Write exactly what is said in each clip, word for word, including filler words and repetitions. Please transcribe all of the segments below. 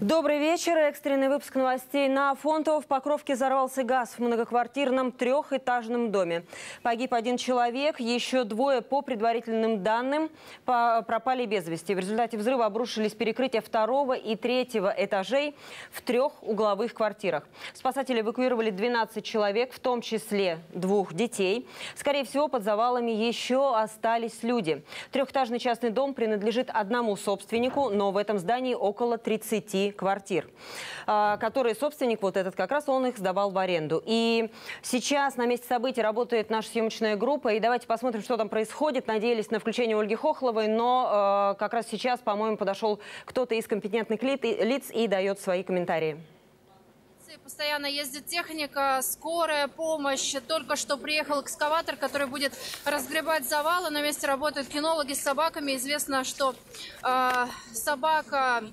Добрый вечер. Экстренный выпуск новостей. На Афонтово в Покровке взорвался газ в многоквартирном трехэтажном доме. Погиб один человек, еще двое, по предварительным данным, пропали без вести. В результате взрыва обрушились перекрытия второго и третьего этажей в трех угловых квартирах. Спасатели эвакуировали двенадцать человек, в том числе двух детей. Скорее всего, под завалами еще остались люди. Трехэтажный частный дом принадлежит одному собственнику, но в этом здании около тридцати квартир, которые собственник, вот этот как раз, он их сдавал в аренду. И сейчас на месте событий работает наша съемочная группа. И давайте посмотрим, что там происходит. Надеялись на включение Ольги Хохловой, но э, как раз сейчас, по-моему, подошел кто-то из компетентных лиц и дает свои комментарии. Постоянно ездит техника, скорая помощь. Только что приехал экскаватор, который будет разгребать завалы. На месте работают кинологи с собаками. Известно, что э, собака...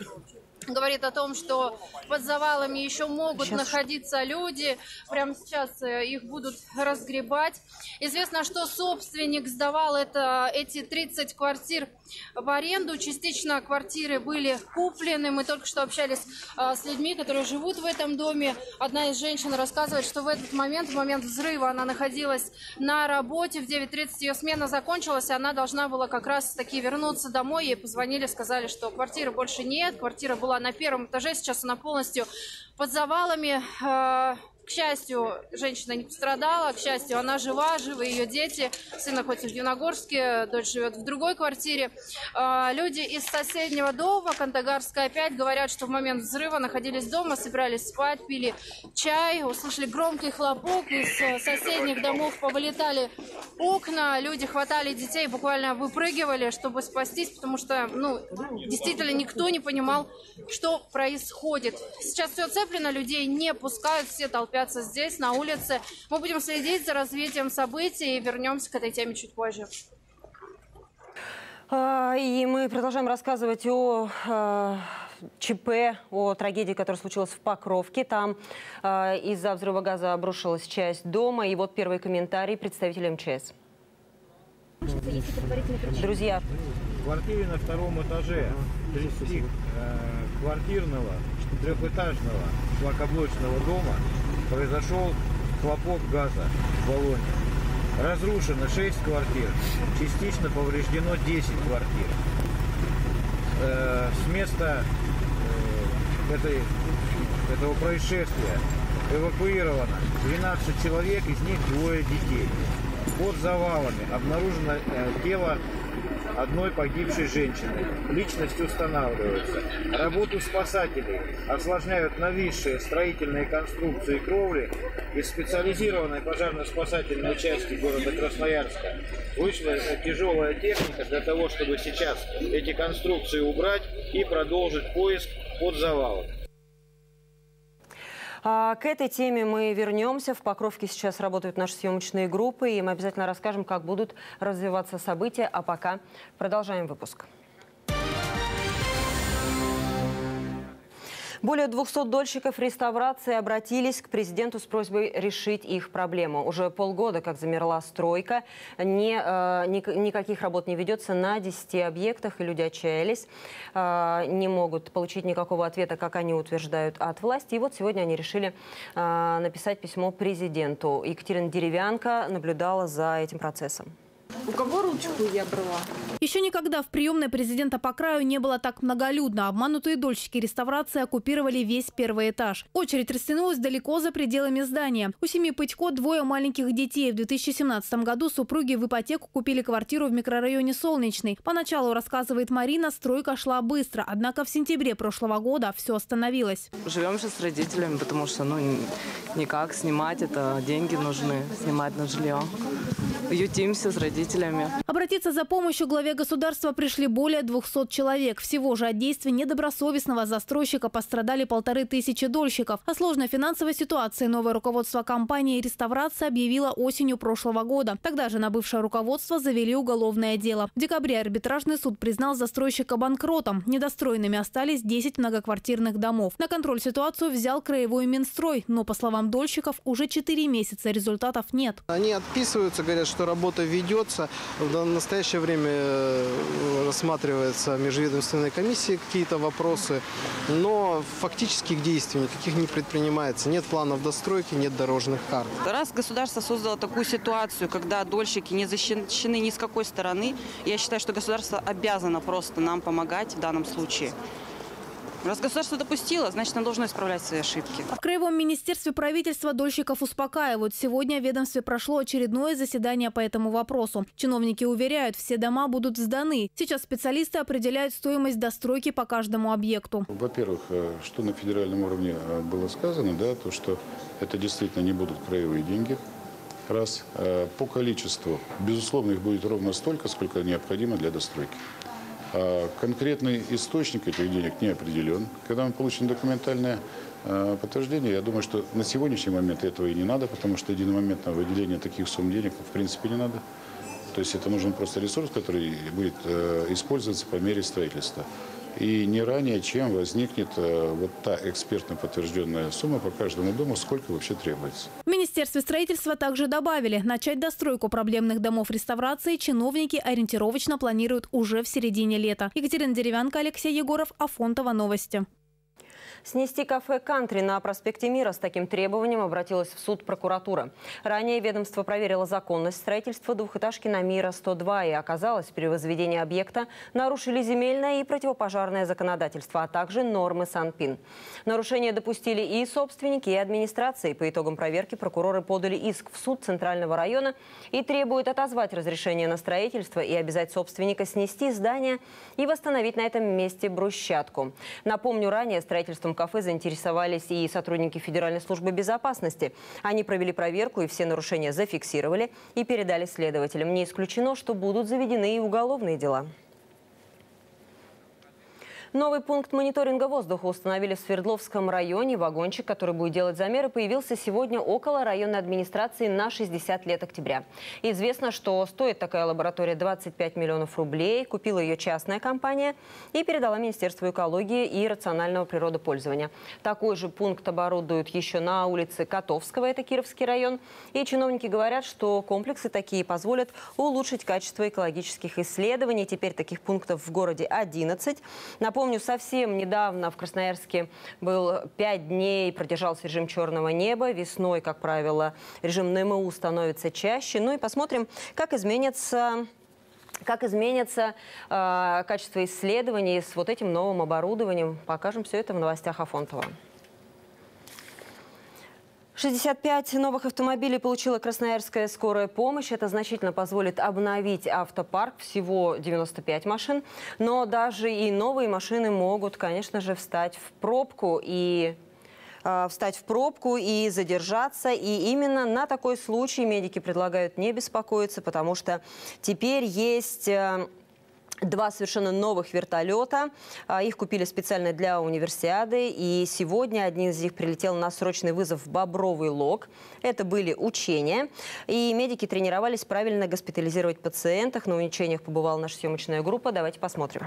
говорит о том, что под завалами еще могут сейчас находиться люди. Прямо сейчас их будут разгребать. Известно, что собственник сдавал это, эти тридцать квартир в аренду. Частично квартиры были куплены. Мы только что общались а, с людьми, которые живут в этом доме. Одна из женщин рассказывает, что в этот момент, в момент взрыва, она находилась на работе. В девять тридцать ее смена закончилась, и она должна была как раз таки вернуться домой. Ей позвонили, сказали, что квартиры больше нет. Квартира была на первом этаже, сейчас она полностью под завалами. К счастью, женщина не пострадала, к счастью, она жива, живы ее дети. Сын находится в Юногорске, дочь живет в другой квартире. Люди из соседнего дома, Кандагарская опять, говорят, что в момент взрыва находились дома, собирались спать, пили чай, услышали громкий хлопок, из соседних домов повылетали окна, люди хватали детей, буквально выпрыгивали, чтобы спастись, потому что, ну, действительно никто не понимал, что происходит. Сейчас все оцеплено, людей не пускают, все толпятся здесь, на улице. Мы будем следить за развитием событий и вернемся к этой теме чуть позже. И мы продолжаем рассказывать о ЧП, о трагедии, которая случилась в Покровке. Там из-за взрыва газа обрушилась часть дома. И вот первый комментарий представителя МЧС. Друзья, в квартире на втором этаже тридцатиквартирного, трехэтажного шлакоблочного дома произошел хлопок газа в баллоне. Разрушено шесть квартир, частично повреждено десять квартир. Э, с места э, этой, этого происшествия эвакуировано двенадцать человек, из них двое детей. Под завалами обнаружено э, тело одной погибшей женщины. Личность устанавливается. Работу спасателей осложняют нависшие строительные конструкции кровли. Из специализированной пожарно-спасательной части города Красноярска вышла тяжелая техника для того, чтобы сейчас эти конструкции убрать и продолжить поиск под завалом. К этой теме мы вернемся. В Покровке сейчас работают наши съемочные группы, и мы обязательно расскажем, как будут развиваться события. А пока продолжаем выпуск. Более двухсот дольщиков реставрации обратились к президенту с просьбой решить их проблему. Уже полгода, как замерла стройка, не, э, ни, никаких работ не ведется на десяти объектах, и люди отчаялись, э, не могут получить никакого ответа, как они утверждают, от власти. И вот сегодня они решили э, написать письмо президенту. Екатерина Деревянко наблюдала за этим процессом. У кого ручку я брала? Еще никогда в приемной президента по краю не было так многолюдно. Обманутые дольщики реставрации оккупировали весь первый этаж. Очередь растянулась далеко за пределами здания. У семьи Пытько двое маленьких детей. В две тысячи семнадцатом году супруги в ипотеку купили квартиру в микрорайоне Солнечный. Поначалу, рассказывает Марина, стройка шла быстро. Однако в сентябре прошлого года все остановилось. Живем же с родителями, потому что, ну, никак снимать это. Деньги нужны снимать на жилье. Ютимся с родителями. Обратиться за помощью главе государства пришли более двухсот человек. Всего же от действий недобросовестного застройщика пострадали полторы тысячи дольщиков. О сложной финансовой ситуации новое руководство компании «Реставрация» объявило осенью прошлого года. Тогда же на бывшее руководство завели уголовное дело. В декабре арбитражный суд признал застройщика банкротом. Недостроенными остались десять многоквартирных домов. На контроль ситуацию взял краевой Минстрой. Но, по словам дольщиков, уже четыре месяца результатов нет. Они отписываются, говорят, что что работа ведется. В настоящее время рассматривается межведомственной комиссией какие-то вопросы, но фактических действий никаких не предпринимается. Нет планов достройки, нет дорожных карт. Раз государство создало такую ситуацию, когда дольщики не защищены ни с какой стороны, я считаю, что государство обязано просто нам помогать в данном случае. Раз государство допустило, значит, оно должно исправлять свои ошибки. В Краевом министерстве правительства дольщиков успокаивают. Сегодня в ведомстве прошло очередное заседание по этому вопросу. Чиновники уверяют, все дома будут сданы. Сейчас специалисты определяют стоимость достройки по каждому объекту. Во-первых, что на федеральном уровне было сказано, да, то, что это действительно не будут краевые деньги. Раз по количеству, безусловно, их будет ровно столько, сколько необходимо для достройки. Конкретный источник этих денег не определен. Когда мы получим документальное подтверждение, я думаю, что на сегодняшний момент этого и не надо, потому что единомоментного выделения таких сумм денег в принципе не надо. То есть это нужен просто ресурс, который будет использоваться по мере строительства. И не ранее, чем возникнет вот та экспертно подтвержденная сумма по каждому дому, сколько вообще требуется. В Министерстве строительства также добавили, начать достройку проблемных домов реставрации чиновники ориентировочно планируют уже в середине лета. Екатерина Деревянко, Алексей Егоров, Афонтово, новости. Снести кафе «Кантри» на проспекте Мира — с таким требованием обратилась в суд прокуратура. Ранее ведомство проверило законность строительства двухэтажки на Мира сто два, и оказалось, при возведении объекта нарушили земельное и противопожарное законодательство, а также нормы СанПин. Нарушения допустили и собственники, и администрации. По итогам проверки прокуроры подали иск в суд Центрального района и требуют отозвать разрешение на строительство и обязать собственника снести здание и восстановить на этом месте брусчатку. Напомню, ранее строительством кафе заинтересовались и сотрудники Федеральной службы безопасности. Они провели проверку и все нарушения зафиксировали и передали следователям. Не исключено, что будут заведены и уголовные дела. Новый пункт мониторинга воздуха установили в Свердловском районе. Вагончик, который будет делать замеры, появился сегодня около районной администрации на шестьдесят лет октября. Известно, что стоит такая лаборатория двадцать пять миллионов рублей. Купила ее частная компания и передала Министерству экологии и рационального природопользования. Такой же пункт оборудуют еще на улице Котовского, это Кировский район. И чиновники говорят, что комплексы такие позволят улучшить качество экологических исследований. Теперь таких пунктов в городе одиннадцать. Напомню, Помню, совсем недавно в Красноярске был пять дней, продержался режим черного неба. Весной, как правило, режим эн эм у становится чаще. Ну и посмотрим, как изменится, как изменится э, качество исследований с вот этим новым оборудованием. Покажем все это в новостях Афонтова. шестьдесят пять новых автомобилей получила Красноярская скорая помощь. Это значительно позволит обновить автопарк. Всего девяносто пять машин. Но даже и новые машины могут, конечно же, встать в пробку и... встать в пробку и задержаться. И именно на такой случай медики предлагают не беспокоиться, потому что теперь есть... Два совершенно новых вертолета. Их купили специально для универсиады. И сегодня один из них прилетел на срочный вызов в Бобровый лог. Это были учения. И медики тренировались правильно госпитализировать пациентов. На учениях побывала наша съемочная группа. Давайте посмотрим.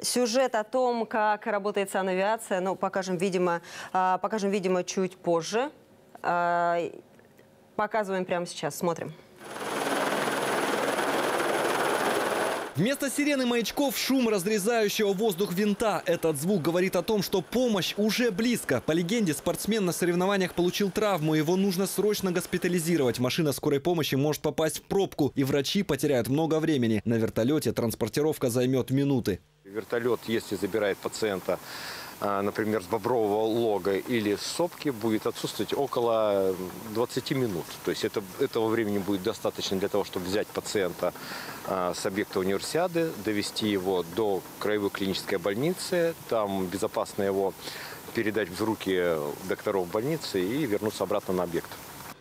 Сюжет о том, как работает санавиация, ну, покажем, видимо, покажем, видимо, чуть позже. Показываем прямо сейчас, смотрим. Вместо сирены маячков шум разрезающего воздух винта. Этот звук говорит о том, что помощь уже близко. По легенде, спортсмен на соревнованиях получил травму. Его нужно срочно госпитализировать. Машина скорой помощи может попасть в пробку, и врачи потеряют много времени. На вертолете транспортировка займет минуты. Вертолет, если забирает пациента, например, с Бобрового лога или с Сопки, будет отсутствовать около двадцати минут. То есть это, этого времени будет достаточно для того, чтобы взять пациента с объекта универсиады, довести его до краевой клинической больницы, там безопасно его передать в руки докторов больницы и вернуться обратно на объект.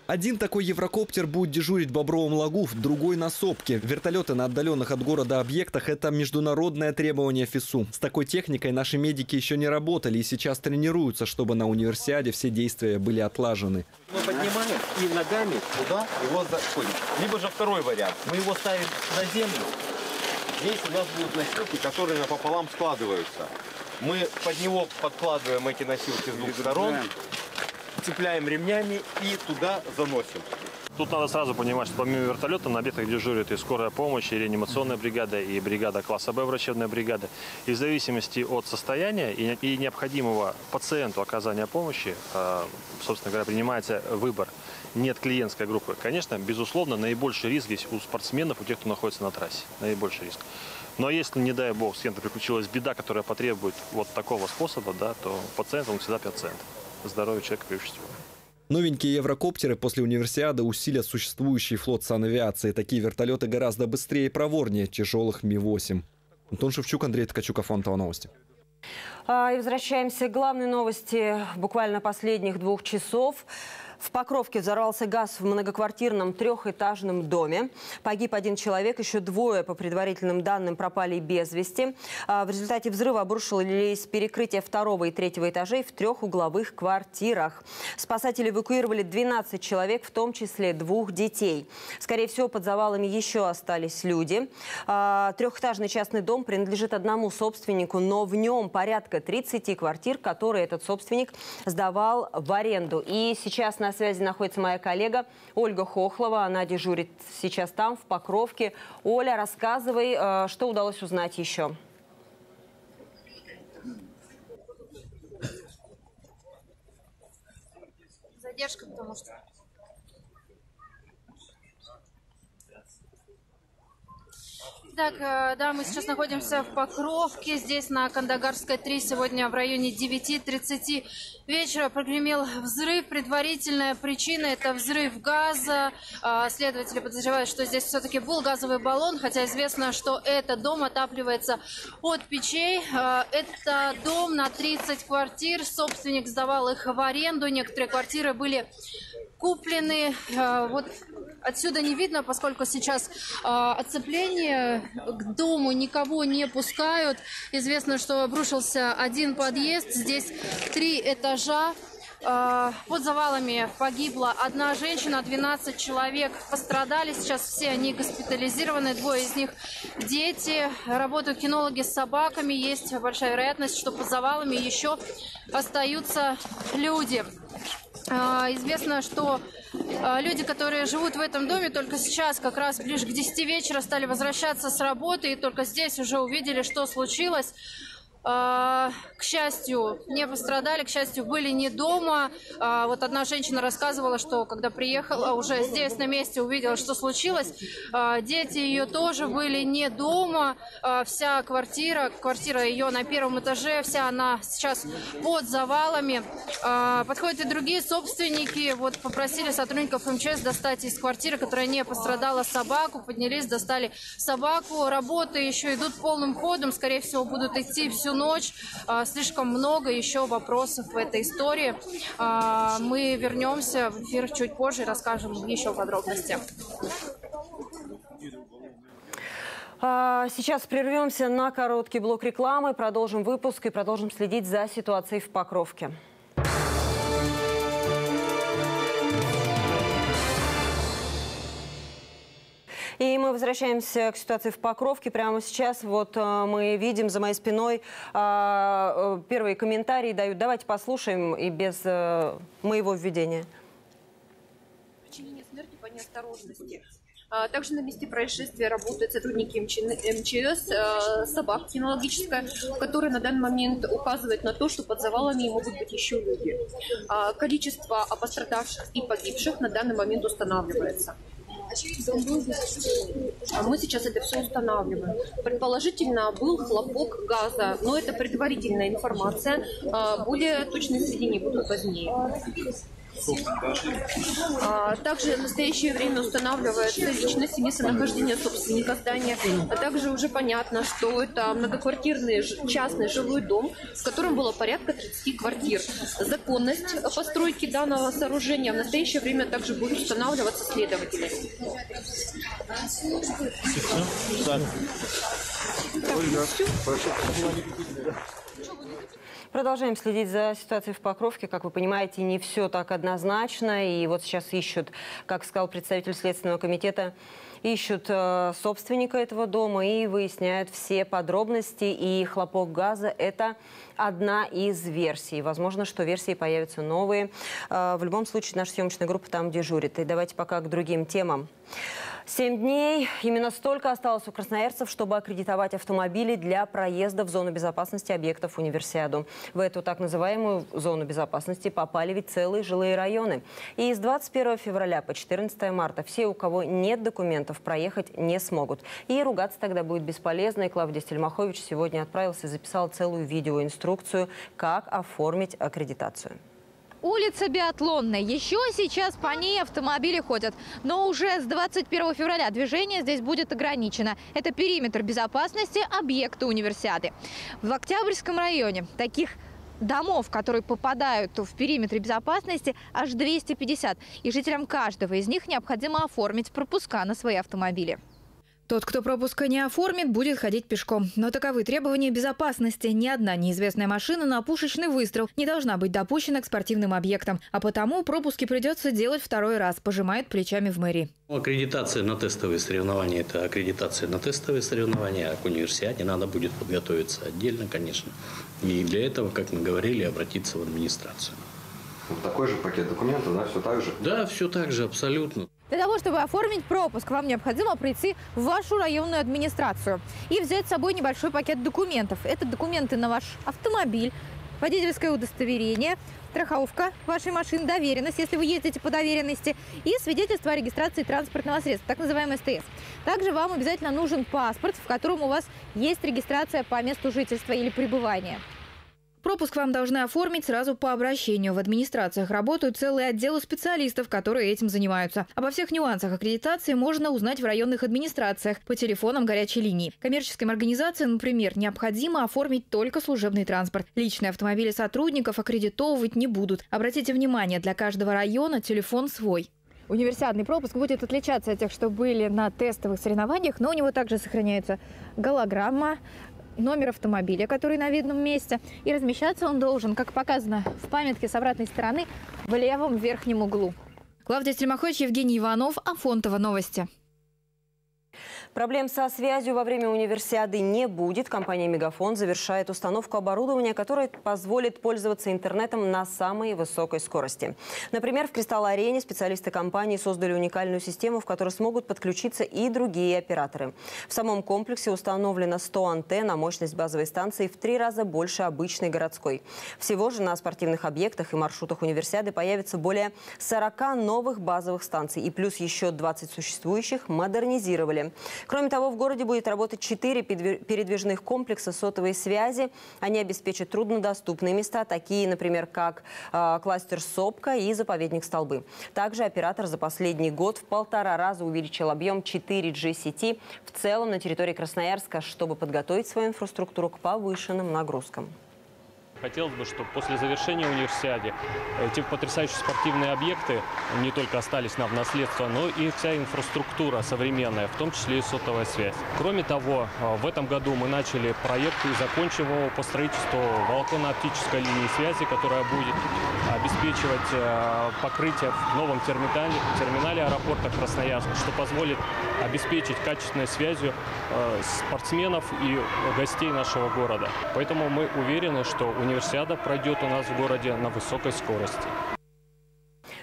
Один такой еврокоптер будет дежурить в Бобровом логу, другой на Сопке. Вертолеты на отдаленных от города объектах – это международное требование ФИСУ. С такой техникой наши медики еще не работали и сейчас тренируются, чтобы на универсиаде все действия были отлажены. Мы поднимаем и ногами туда его заходим. Либо же второй вариант. Мы его ставим на землю. Здесь у нас будут носилки, которые напополам складываются. Мы под него подкладываем эти носилки с двух сторон, цепляем ремнями и туда заносим. Тут надо сразу понимать, что помимо вертолета на объектах дежурит и скорая помощь, и реанимационная бригада, и бригада класса Б, врачебная бригада. И в зависимости от состояния и необходимого пациенту оказания помощи, собственно говоря, принимается выбор. Нет клиентской группы. Конечно, безусловно, наибольший риск здесь у спортсменов, у тех, кто находится на трассе. Наибольший риск. Но если, не дай бог, с кем-то приключилась беда, которая потребует вот такого способа, да, то пациент, он всегда пациент. Здоровье человека прежде всего. Новенькие еврокоптеры после универсиады усилят существующий флот санавиации. Такие вертолеты гораздо быстрее и проворнее тяжелых Ми восемь. Антон Шевчук, Андрей Ткачук, Афонтово, новости. И возвращаемся к главной новости буквально последних двух часов. В Покровке взорвался газ в многоквартирном трехэтажном доме. Погиб один человек, еще двое, по предварительным данным, пропали без вести. В результате взрыва обрушились перекрытия второго и третьего этажей в трех угловых квартирах. Спасатели эвакуировали двенадцать человек, в том числе двух детей. Скорее всего, под завалами еще остались люди. Трехэтажный частный дом принадлежит одному собственнику, но в нем порядка тридцати квартир, которые этот собственник сдавал в аренду. И сейчас на На связи находится моя коллега Ольга Хохлова. Она дежурит сейчас там, в Покровке. Оля, рассказывай, что удалось узнать еще. Задержка, потому что... Так, да, мы сейчас находимся в Покровке, здесь на Кандагарской три, сегодня в районе девяти тридцати вечера прогремел взрыв. Предварительная причина – это взрыв газа. Следователи подозревают, что здесь все-таки был газовый баллон, хотя известно, что этот дом отапливается от печей. Это дом на тридцать квартир, собственник сдавал их в аренду, некоторые квартиры были куплены. Вот отсюда не видно, поскольку сейчас оцепление, к дому никого не пускают. Известно, что обрушился один подъезд, здесь три этажа. Под завалами погибла одна женщина, двенадцать человек пострадали. Сейчас все они госпитализированы, двое из них дети. Работают кинологи с собаками. Есть большая вероятность, что под завалами еще остаются люди. Известно, что люди, которые живут в этом доме, только сейчас, как раз ближе к десяти вечера, стали возвращаться с работы и только здесь уже увидели, что случилось. К счастью, не пострадали, к счастью, были не дома. Вот одна женщина рассказывала, что когда приехала, уже здесь на месте увидела, что случилось. Дети ее тоже были не дома. Вся квартира, квартира ее на первом этаже, вся она сейчас под завалами. Подходят и другие собственники. Вот попросили сотрудников МЧС достать из квартиры, которая не пострадала, собаку. Поднялись, достали собаку. Работы еще идут полным ходом. Скорее всего, будут идти всю ночь. Слишком много еще вопросов в этой истории. Мы вернемся в эфир чуть позже и расскажем еще подробности. Сейчас прервемся на короткий блок рекламы, продолжим выпуск и продолжим следить за ситуацией в Покровке. И мы возвращаемся к ситуации в Покровке. Прямо сейчас вот мы видим за моей спиной первые комментарии дают. Давайте послушаем и без моего введения. Причинение смерти по неосторожности. Также на месте происшествия работают сотрудники МЧС, собак кинологическая, которая на данный момент указывает на то, что под завалами могут быть еще люди. Количество пострадавших и погибших на данный момент устанавливается. А мы сейчас это все устанавливаем. Предположительно, был хлопок газа, но это предварительная информация. Более точные сведения будут позднее. Также в настоящее время устанавливается личность и местонахождение собственника здания. А также уже понятно, что это многоквартирный частный жилой дом, в котором было порядка тридцати квартир. Законность постройки данного сооружения в настоящее время также будет устанавливаться следователями. Продолжаем следить за ситуацией в Покровке. Как вы понимаете, не все так однозначно. И вот сейчас ищут, как сказал представитель Следственного комитета, ищут собственника этого дома и выясняют все подробности. И хлопок газа – это одна из версий. Возможно, что версии появятся новые. В любом случае, наша съемочная группа там дежурит. И давайте пока к другим темам. Семь дней. Именно столько осталось у красноярцев, чтобы аккредитовать автомобили для проезда в зону безопасности объектов Универсиаду. В эту так называемую зону безопасности попали ведь целые жилые районы. И с двадцать первого февраля по четырнадцатое марта все, у кого нет документов, проехать не смогут. И ругаться тогда будет бесполезно. И Клавдия Стельмахович сегодня отправился и записал целую видеоинструкцию, как оформить аккредитацию. Улица Биатлонная. Еще сейчас по ней автомобили ходят. Но уже с двадцать первого февраля движение здесь будет ограничено. Это периметр безопасности объекта Универсиады. В Октябрьском районе таких домов, которые попадают в периметр безопасности, аж двести пятьдесят. И жителям каждого из них необходимо оформить пропуска на свои автомобили. Тот, кто пропуска не оформит, будет ходить пешком. Но таковы требования безопасности. Ни одна неизвестная машина на пушечный выстрел не должна быть допущена к спортивным объектам. А потому пропуски придется делать второй раз, пожимает плечами в мэрии. Аккредитация на тестовые соревнования – это аккредитация на тестовые соревнования. А к универсиаде надо будет подготовиться отдельно, конечно. И для этого, как мы говорили, обратиться в администрацию. Такой же пакет документов, да, все так же? Да, все так же, абсолютно. Для того, чтобы оформить пропуск, вам необходимо прийти в вашу районную администрацию и взять с собой небольшой пакет документов. Это документы на ваш автомобиль, водительское удостоверение, страховка вашей машины, доверенность, если вы ездите по доверенности, и свидетельство о регистрации транспортного средства, так называемый Эс Тэ Эс. Также вам обязательно нужен паспорт, в котором у вас есть регистрация по месту жительства или пребывания. Пропуск вам должны оформить сразу по обращению. В администрациях работают целые отделы специалистов, которые этим занимаются. Обо всех нюансах аккредитации можно узнать в районных администрациях по телефонам горячей линии. Коммерческим организациям, например, необходимо оформить только служебный транспорт. Личные автомобили сотрудников аккредитовывать не будут. Обратите внимание, для каждого района телефон свой. Универсиадный пропуск будет отличаться от тех, что были на тестовых соревнованиях, но у него также сохраняется голограмма, номер автомобиля, который на видном месте. И размещаться он должен, как показано в памятке с обратной стороны, в левом верхнем углу. Клавдия Стельмахович, Евгений Иванов, Афонтово, новости. Проблем со связью во время универсиады не будет. Компания «Мегафон» завершает установку оборудования, которое позволит пользоваться интернетом на самой высокой скорости. Например, в «Кристалл-Арене» специалисты компании создали уникальную систему, в которой смогут подключиться и другие операторы. В самом комплексе установлено сто антенн, а мощность базовой станции в три раза больше обычной городской. Всего же на спортивных объектах и маршрутах универсиады появится более сорока новых базовых станций. И плюс еще двадцать существующих модернизировали. Кроме того, в городе будет работать четыре передвижных комплекса сотовой связи. Они обеспечат труднодоступные места, такие, например, как э, кластер «Сопка» и заповедник «Столбы». Также оператор за последний год в полтора раза увеличил объем четыре джи сети в целом на территории Красноярска, чтобы подготовить свою инфраструктуру к повышенным нагрузкам. Хотелось бы, чтобы после завершения универсиады эти потрясающие спортивные объекты не только остались нам в наследство, но и вся инфраструктура современная, в том числе и сотовая связь. Кроме того, в этом году мы начали проект и закончим его по строительству волоконно-оптической линии связи, которая будет обеспечивать покрытие в новом терминале, терминале аэропорта Красноярск, что позволит обеспечить качественной связью спортсменов и гостей нашего города. Поэтому мы уверены, что универсиада Универсиада пройдет у нас в городе на высокой скорости.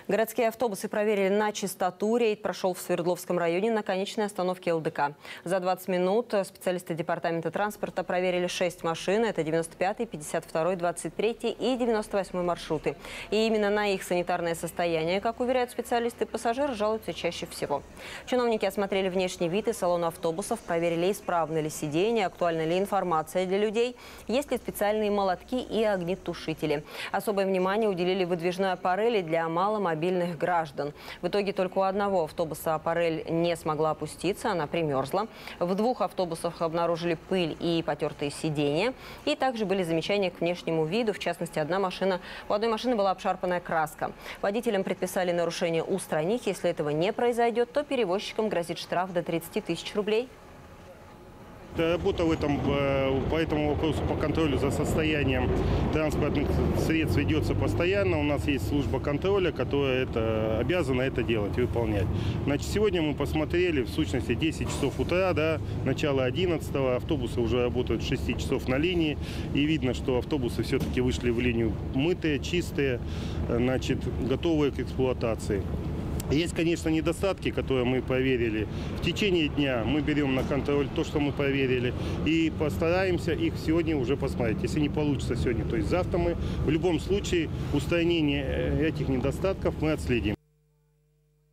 Городские автобусы проверили на чистоту. Рейд прошел в Свердловском районе на конечной остановке эл дэ ка. За двадцать минут специалисты департамента транспорта проверили шесть машин. Это девяносто пятый, пятьдесят второй, двадцать третий и девяносто восьмой маршруты. И именно на их санитарное состояние, как уверяют специалисты, пассажиры жалуются чаще всего. Чиновники осмотрели внешний вид и салон автобусов, проверили, исправны ли сиденья, актуальна ли информация для людей, есть ли специальные молотки и огнетушители. Особое внимание уделили выдвижной аппарели для маломобильных мобильных граждан. В итоге только у одного автобуса аппарель не смогла опуститься, она примерзла. В двух автобусах обнаружили пыль и потертые сиденья. И также были замечания к внешнему виду. В частности, одна машина, у одной машины была обшарпанная краска. Водителям предписали нарушение устранить. Если этого не произойдет, то перевозчикам грозит штраф до тридцати тысяч рублей. Работа этом, по этому вопросу по контролю за состоянием транспортных средств ведется постоянно. У нас есть служба контроля, которая это, обязана это делать, выполнять. Значит, сегодня мы посмотрели, в сущности, десять часов утра, да, начало одиннадцатого, автобусы уже работают с шести часов на линии. И видно, что автобусы все-таки вышли в линию мытые, чистые, значит, готовые к эксплуатации. Есть, конечно, недостатки, которые мы проверили. В течение дня мы берем на контроль то, что мы проверили, и постараемся их сегодня уже посмотреть. Если не получится сегодня, то есть завтра мы в любом случае устранение этих недостатков мы отследим.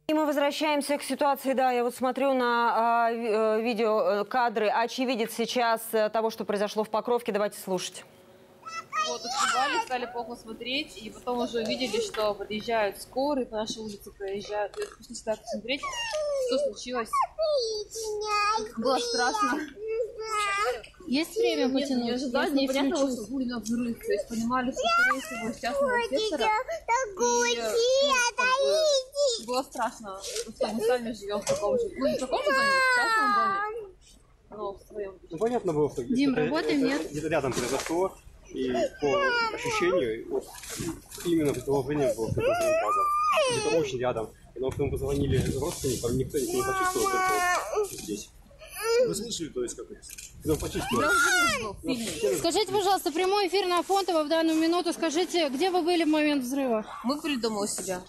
И мы возвращаемся к ситуации. Да, я вот смотрю на э, видео кадры. Очевидец сейчас того, что произошло в Покровке. Давайте слушать. Вот, открывали, стали плохо смотреть, и потом уже увидели, что подъезжают скорые, по нашей улице проезжают. И вот пошли сюда посмотреть, что случилось. Как было страшно. Есть время потянуть? Нет, ждать, не понятно, что будет взрыв. То есть понимали, что скорее всего сейчас у нас сектора. И было страшно. Просто мы сами живем в таком же. Ну, не в таком же доме, в частном доме. Но в своем. Ну, понятно было, что Дим, работаем, нет? Где-то рядом произошло. И по ощущению, вот, именно предположение было где-то очень рядом. Но когда мы позвонили родственникам, никто не почувствовал, что здесь. Вы слышали, то есть, как это? Ну, почувствовали. Скажите, пожалуйста, прямой эфир на Афонтово в данную минуту. Скажите, где вы были в момент взрыва? Мы были дома у себя.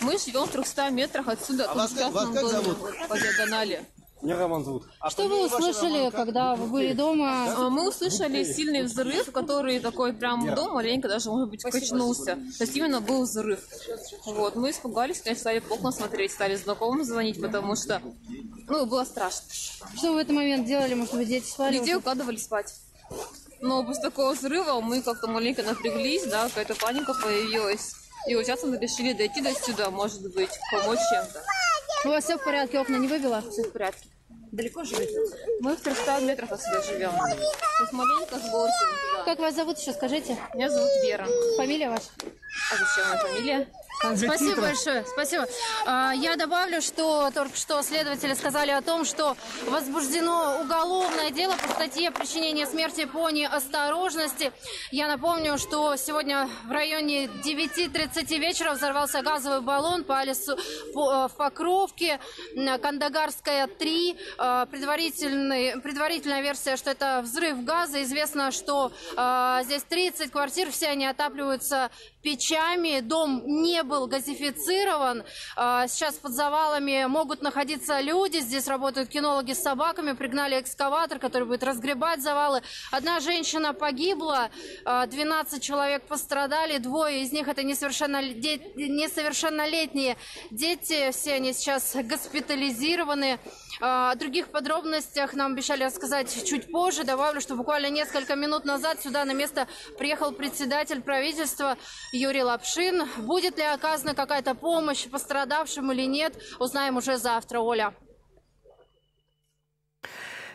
Мы живем в трёхстах метрах отсюда. А вас как, вас как зовут? По диагонали. Меня Роман зовут. А что вы услышали, Роман, когда вы были дома? Мы услышали сильный взрыв, который такой прям дом маленько даже, может быть, качнулся. То есть именно был взрыв. Вот, мы испугались, конечно, стали в окна смотреть, стали знакомым звонить, потому что, ну, было страшно. Что в этот момент делали? Может быть, дети спали? Детей укладывали спать. Но после такого взрыва мы как-то маленько напряглись, да, какая-то паника появилась. И вот сейчас мы решили дойти до сюда, может быть, помочь чем-то. У вас все в порядке, окна не выбило? Все в порядке. Далеко живете? Мы в трёхстах метрах отсюда живем. Маленько с голосом. Как вас зовут еще, скажите? Меня зовут Вера. Фамилия ваша? А зачем моя фамилия? Спасибо большое, спасибо. Я добавлю, что только что следователи сказали о том, что возбуждено уголовное дело по статье причинения смерти по неосторожности. Я напомню, что сегодня в районе девяти тридцати вечера взорвался газовый баллон по лесу в Покровке, Кандагарская три. Предварительный, предварительная версия, что это взрыв газа. Известно, что здесь тридцать квартир, все они отапливаются печами, дом не был газифицирован, сейчас под завалами могут находиться люди, здесь работают кинологи с собаками, пригнали экскаватор, который будет разгребать завалы. Одна женщина погибла, двенадцать человек пострадали, двое из них это несовершеннолетние дети, все они сейчас госпитализированы. О других подробностях нам обещали рассказать чуть позже. Добавлю, что буквально несколько минут назад сюда на место приехал председатель правительства Юрий Лапшин. Будет ли оказана какая-то помощь пострадавшим или нет, узнаем уже завтра. Оля.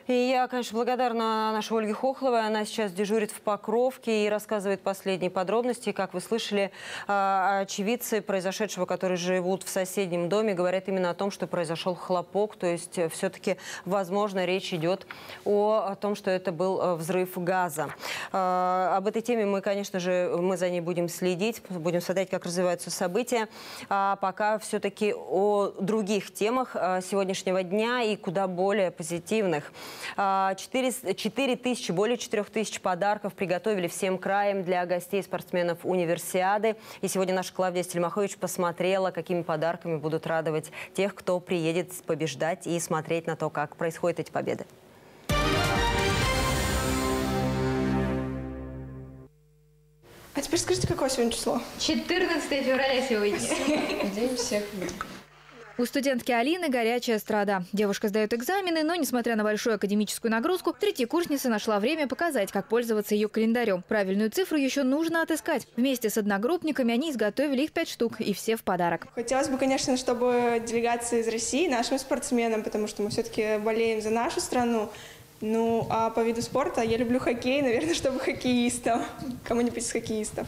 И я, конечно, благодарна нашей Ольге Хохловой. Она сейчас дежурит в Покровке и рассказывает последние подробности. Как вы слышали, очевидцы произошедшего, которые живут в соседнем доме, говорят именно о том, что произошел хлопок. То есть все-таки, возможно, речь идет о том, что это был взрыв газа. Об этой теме мы, конечно же, мы за ней будем следить, будем смотреть, как развиваются события. А пока все-таки о других темах сегодняшнего дня и куда более позитивных. четыре тысячи, более четырёх тысяч подарков приготовили всем краям для гостей спортсменов Универсиады. И сегодня наша Клавдия Стельмахович посмотрела, какими подарками будут радовать тех, кто приедет побеждать и смотреть на то, как происходят эти победы. А теперь скажите, какое сегодня число? четырнадцатое февраля сегодня. День всех. У студентки Алины горячая страда. Девушка сдает экзамены, но, несмотря на большую академическую нагрузку, третьекурсница нашла время показать, как пользоваться ее календарем. Правильную цифру еще нужно отыскать. Вместе с одногруппниками они изготовили их пять штук, и все в подарок. Хотелось бы, конечно, чтобы делегация из России нашим спортсменам, потому что мы все-таки болеем за нашу страну. Ну, а по виду спорта я люблю хоккей, наверное, чтобы хоккеистов. Кому-нибудь из хоккеистов.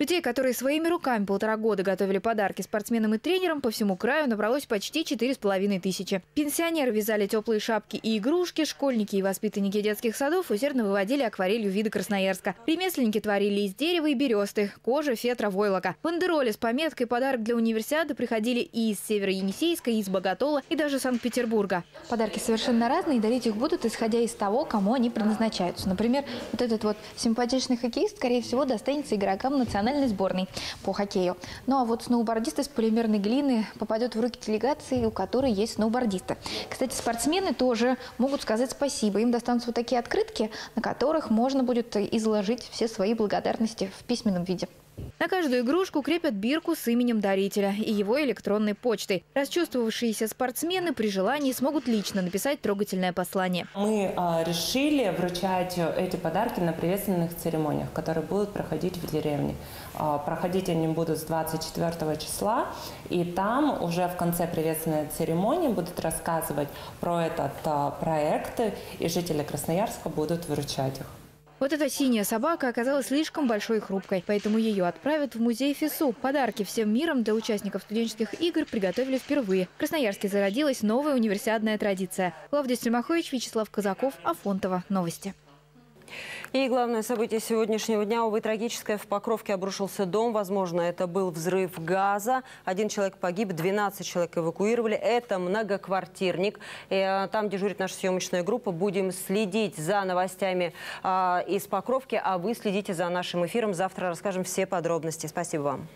Людей, которые своими руками полтора года готовили подарки спортсменам и тренерам, по всему краю набралось почти четыре с половиной тысячи. Пенсионеры вязали теплые шапки и игрушки, школьники и воспитанники детских садов усердно выводили акварелью виды Красноярска. Ремесленники творили из дерева и бересты, кожи, фетра, войлока. Бандероли с пометкой «Подарок для универсиады» приходили и из Северо-Енисейска, и из Боготола, и даже Санкт-Петербурга. Подарки совершенно разные, и дарить их будут, исходя из того, кому они предназначаются. Например, вот этот вот симпатичный хоккеист, скорее всего, достанется игрокам национальной сборной по хоккею. Ну а вот сноубордист из полимерной глины попадет в руки делегации, у которой есть сноубордисты. Кстати, спортсмены тоже могут сказать спасибо. Им достанутся вот такие открытки, на которых можно будет изложить все свои благодарности в письменном виде. На каждую игрушку крепят бирку с именем дарителя и его электронной почтой. Расчувствовавшиеся спортсмены при желании смогут лично написать трогательное послание. Мы а, решили вручать эти подарки на приветственных церемониях, которые будут проходить в деревне. А, проходить они будут с двадцать четвёртого числа, и там уже в конце приветственной церемонии будут рассказывать про этот а, проект, и жители Красноярска будут вручать их. Вот эта синяя собака оказалась слишком большой и хрупкой, поэтому ее отправят в музей ФИСУ. Подарки всем миром для участников студенческих игр приготовили впервые. В Красноярске зародилась новая универсиадная традиция. Клавдия Стельмахович, Вячеслав Казаков, Афонтово. Новости. И главное событие сегодняшнего дня, увы, трагическое. В Покровке обрушился дом. Возможно, это был взрыв газа. Один человек погиб, двенадцать человек эвакуировали. Это многоквартирник. И там дежурит наша съемочная группа. Будем следить за новостями а, из Покровки, а вы следите за нашим эфиром. Завтра расскажем все подробности. Спасибо вам.